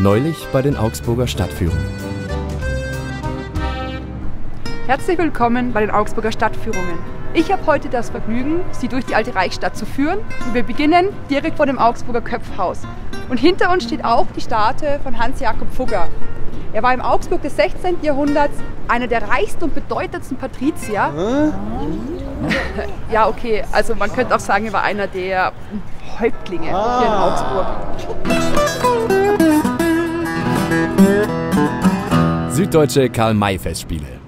Neulich bei den Augsburger Stadtführungen. Herzlich willkommen bei den Augsburger Stadtführungen. Ich habe heute das Vergnügen, Sie durch die alte Reichsstadt zu führen. Und wir beginnen direkt vor dem Augsburger Köpfhaus. Und hinter uns steht auch die Statue von Hans Jakob Fugger. Er war im Augsburg des 16. Jahrhunderts einer der reichsten und bedeutendsten Patrizier. Ja, okay, also man könnte auch sagen, er war einer der Häuptlinge hier in Augsburg. Süddeutsche Karl-May-Festspiele.